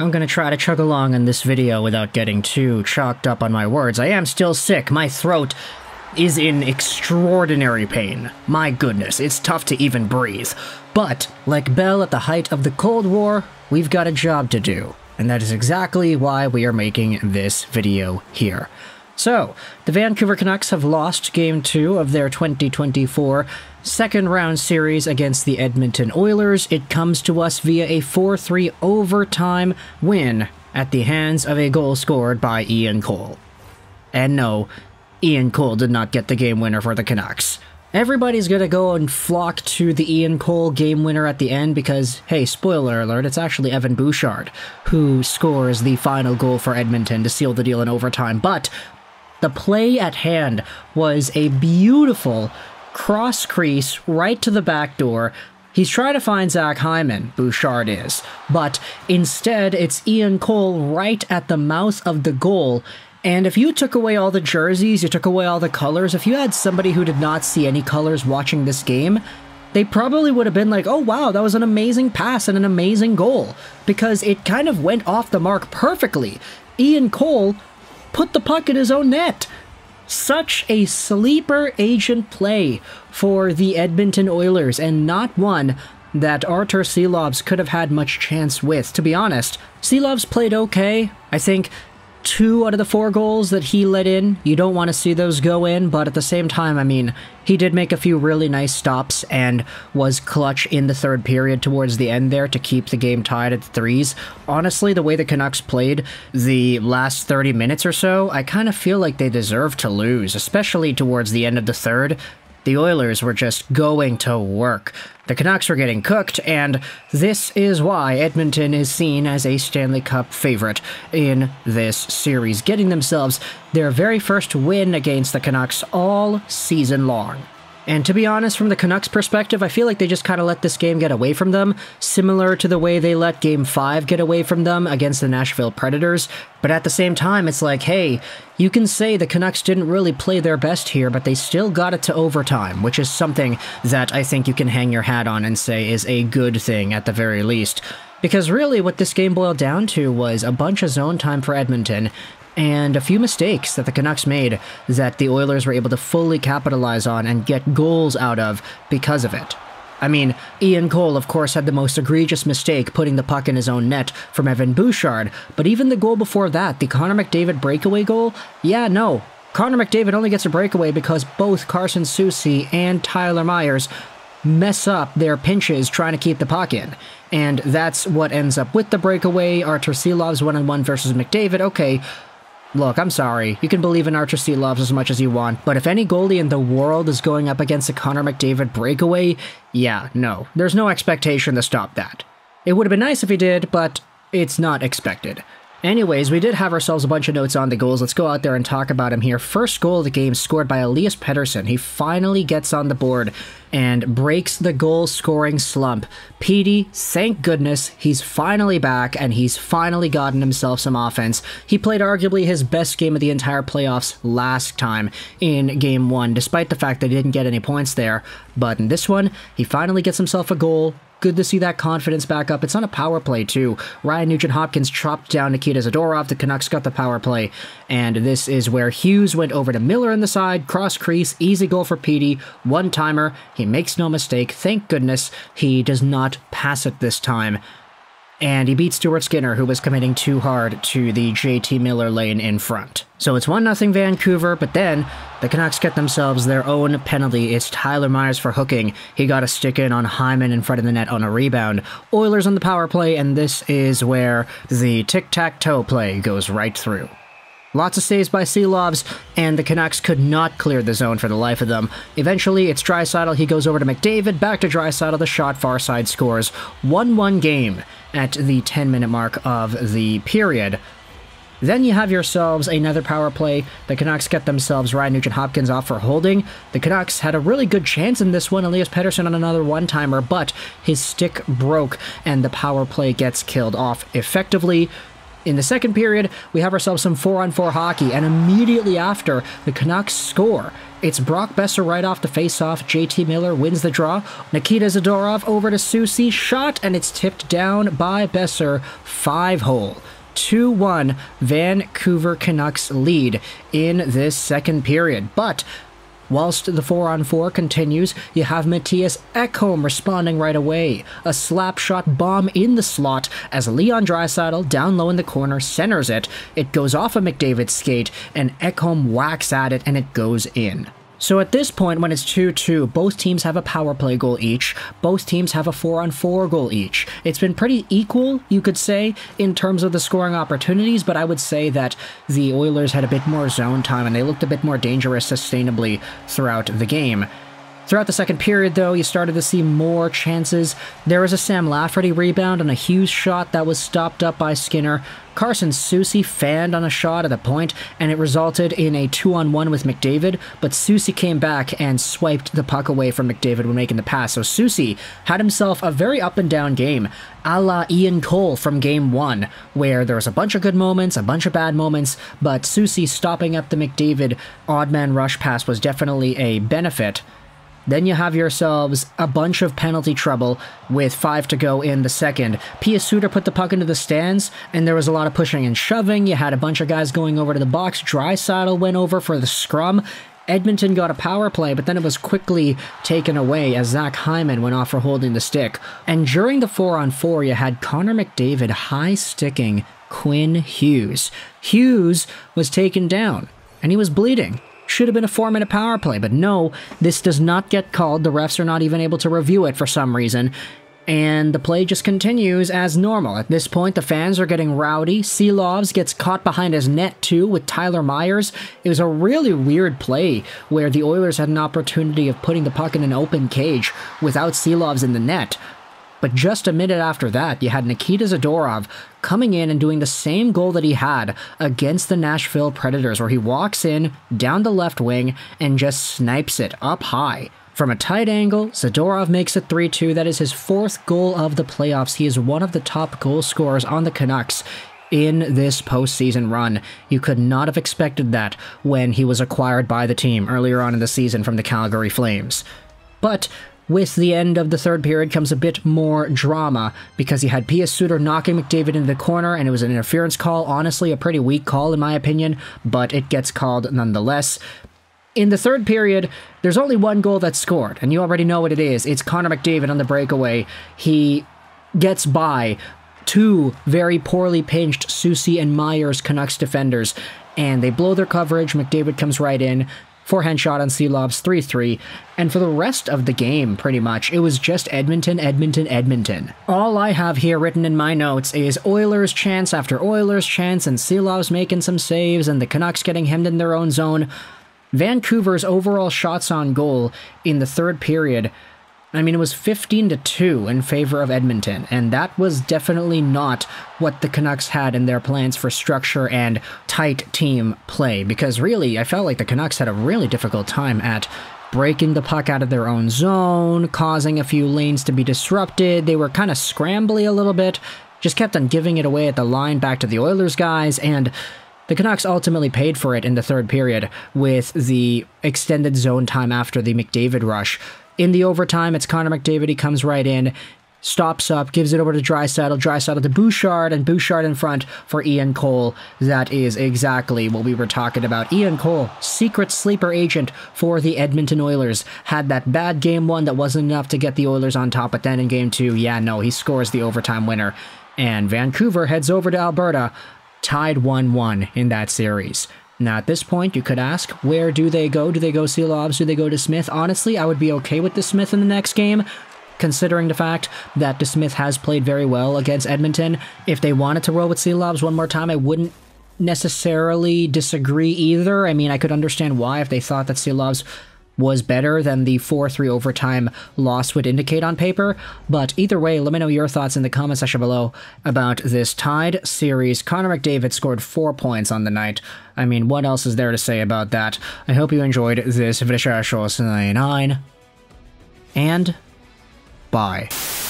I'm gonna try to chug along in this video without getting too chalked up on my words. I am still sick. My throat is in extraordinary pain. My goodness, it's tough to even breathe. But, like Bell at the height of the Cold War, we've got a job to do. And that is exactly why we are making this video here. So, the Vancouver Canucks have lost Game 2 of their 2024 second-round series against the Edmonton Oilers. It comes to us via a 4-3 overtime win at the hands of a goal scored by Ian Cole. And no, Ian Cole did not get the game winner for the Canucks. Everybody's gonna go and flock to the Ian Cole game winner at the end because, hey, spoiler alert, it's actually Evan Bouchard who scores the final goal for Edmonton to seal the deal in overtime, but the play at hand was a beautiful cross-crease right to the back door. He's trying to find Zach Hyman, Bouchard is, but instead it's Ian Cole right at the mouth of the goal. And if you took away all the jerseys, you took away all the colors, if you had somebody who did not see any colors watching this game, they probably would have been like, oh wow, that was an amazing pass and an amazing goal, because it kind of went off the mark perfectly. Ian Cole put the puck in his own net. Such a sleeper agent play for the Edmonton Oilers, and not one that Arturs Silovs could have had much chance with. To be honest, Silovs played okay. I think 2 out of the 4 goals that he let in, you don't want to see those go in, but at the same time, I mean, he did make a few really nice stops and was clutch in the third period towards the end there to keep the game tied at 3s. Honestly, the way the Canucks played the last 30 minutes or so, I kind of feel like they deserve to lose, especially towards the end of the third. The Oilers were just going to work. The Canucks were getting cooked, and this is why Edmonton is seen as a Stanley Cup favorite in this series, getting themselves their very first win against the Canucks all season long. And to be honest, from the Canucks' perspective, I feel like they just kind of let this game get away from them, similar to the way they let Game 5 get away from them against the Nashville Predators. But at the same time, it's like, hey, you can say the Canucks didn't really play their best here, but they still got it to overtime, which is something that I think you can hang your hat on and say is a good thing at the very least. Because really, what this game boiled down to was a bunch of zone time for Edmonton, and a few mistakes that the Canucks made that the Oilers were able to fully capitalize on and get goals out of because of it. I mean, Ian Cole, of course, had the most egregious mistake putting the puck in his own net from Evan Bouchard, but even the goal before that, the Connor McDavid breakaway goal, yeah, no. Connor McDavid only gets a breakaway because both Carson Soucy and Tyler Myers mess up their pinches trying to keep the puck in. And that's what ends up with the breakaway. Arturs Silovs one-on-one versus McDavid, okay. Look, I'm sorry, you can believe in Arturs Silovs as much as you want, but if any goalie in the world is going up against a Connor McDavid breakaway, yeah, no. There's no expectation to stop that. It would have been nice if he did, but it's not expected. Anyways, we did have ourselves a bunch of notes on the goals. Let's go out there and talk about him here. First goal of the game scored by Elias Pettersson. He finally gets on the board and breaks the goal-scoring slump. Petey, thank goodness, he's finally back, and he's finally gotten himself some offense. He played arguably his best game of the entire playoffs last time in Game 1, despite the fact that he didn't get any points there. But in this one, he finally gets himself a goal. Good to see that confidence back up. It's on a power play, too. Ryan Nugent-Hopkins chopped down Nikita Zadorov. The Canucks got the power play. And this is where Hughes went over to Miller in the side. Cross-crease. Easy goal for Petey. One-timer. He makes no mistake. Thank goodness he does not pass it this time. And he beats Stuart Skinner, who was committing too hard to the JT Miller lane in front. So it's 1-0 Vancouver, but then the Canucks get themselves their own penalty. It's Tyler Myers for hooking. He got a stick in on Hyman in front of the net on a rebound. Oilers on the power play, and this is where the tic-tac-toe play goes right through. Lots of saves by Silovs, and the Canucks could not clear the zone for the life of them. Eventually, it's Draisaitl. He goes over to McDavid, back to Draisaitl. The shot, far side, scores. 1-1 game at the 10-minute mark of the period. Then you have yourselves another power play. The Canucks get themselves Ryan Nugent-Hopkins off for holding. The Canucks had a really good chance in this one. Elias Pettersson on another one-timer, but his stick broke, and the power play gets killed off effectively. In the second period, we have ourselves some 4-on-4 hockey, and immediately after, the Canucks score. It's Brock Besser right off the faceoff. JT Miller wins the draw. Nikita Zadorov over to Soucy. Shot, and it's tipped down by Besser. 5-hole. 2-1 Vancouver Canucks lead in this second period. But whilst the 4-on-4 continues, you have Mattias Ekholm responding right away. A slap shot bomb in the slot as Leon Draisaitl, down low in the corner, centers it. It goes off of McDavid's skate, and Ekholm whacks at it, and it goes in. So at this point, when it's 2-2, both teams have a power play goal each. Both teams have a 4-on-4 goal each. It's been pretty equal, you could say, in terms of the scoring opportunities, but I would say that the Oilers had a bit more zone time and they looked a bit more dangerous sustainably throughout the game. Throughout the second period, though, you started to see more chances. There was a Sam Lafferty rebound and a Hughes shot that was stopped up by Skinner. Carson Soucy fanned on a shot at the point, and it resulted in a 2-on-1 with McDavid, but Soucy came back and swiped the puck away from McDavid when making the pass, so Soucy had himself a very up-and-down game, a la Ian Cole from Game 1, where there was a bunch of good moments, a bunch of bad moments, but Soucy stopping up the McDavid odd-man rush pass was definitely a benefit. Then you have yourselves a bunch of penalty trouble with 5 to go in the second. Pius Suter put the puck into the stands, and there was a lot of pushing and shoving. You had a bunch of guys going over to the box. Draisaitl went over for the scrum. Edmonton got a power play, but then it was quickly taken away as Zach Hyman went off for holding the stick. And during the 4-on-4, you had Connor McDavid high-sticking Quinn Hughes. Hughes was taken down, and he was bleeding. Should have been a 4-minute power play, but no, this does not get called. The refs are not even able to review it for some reason, and the play just continues as normal. At this point, the fans are getting rowdy. Silovs gets caught behind his net, too, with Tyler Myers. It was a really weird play where the Oilers had an opportunity of putting the puck in an open cage without Silovs in the net. But just a minute after that, you had Nikita Zadorov coming in and doing the same goal that he had against the Nashville Predators, where he walks in, down the left wing, and just snipes it up high. From a tight angle, Zadorov makes it 3-2. That is his 4th goal of the playoffs. He is one of the top goal scorers on the Canucks in this postseason run. You could not have expected that when he was acquired by the team earlier on in the season from the Calgary Flames. But with the end of the third period comes a bit more drama, because you had Pius Suter knocking McDavid into the corner, and it was an interference call. Honestly, a pretty weak call in my opinion, but it gets called nonetheless. In the third period, there's only one goal that's scored, and you already know what it is. It's Connor McDavid on the breakaway. He gets by two very poorly pinched Soucy and Myers Canucks defenders, and they blow their coverage. McDavid comes right in. Forehand shot on Silovs, 3-3, and for the rest of the game, pretty much, it was just Edmonton, Edmonton, Edmonton. All I have here written in my notes is Oilers chance after Oilers chance, and Silovs making some saves, and the Canucks getting hemmed in their own zone. Vancouver's overall shots on goal in the third period, I mean, it was 15-2 in favor of Edmonton, and that was definitely not what the Canucks had in their plans for structure and tight team play, because really, I felt like the Canucks had a really difficult time at breaking the puck out of their own zone, causing a few lanes to be disrupted. They were kind of scrambly a little bit, just kept on giving it away at the line back to the Oilers guys, and the Canucks ultimately paid for it in the third period with the extended zone time after the McDavid rush. In the overtime, it's Connor McDavid. He comes right in, stops up, gives it over to Draisaitl, Draisaitl to Bouchard, and Bouchard in front for Ian Cole. That is exactly what we were talking about. Ian Cole, secret sleeper agent for the Edmonton Oilers, had that bad game one that wasn't enough to get the Oilers on top, but then in game two, yeah, no, he scores the overtime winner. And Vancouver heads over to Alberta, tied 1-1 in that series. Now, at this point, you could ask, where do they go? Do they go Silovs? Do they go DeSmith? Honestly, I would be okay with DeSmith in the next game, considering the fact that DeSmith has played very well against Edmonton. If they wanted to roll with Silovs one more time, I wouldn't necessarily disagree either. I mean, I could understand why if they thought that Silovs was better than the 4-3 overtime loss would indicate on paper. But either way, let me know your thoughts in the comment section below about this tied series. Connor McDavid scored 4 points on the night. I mean, what else is there to say about that? I hope you enjoyed this. Legorocks99, and bye.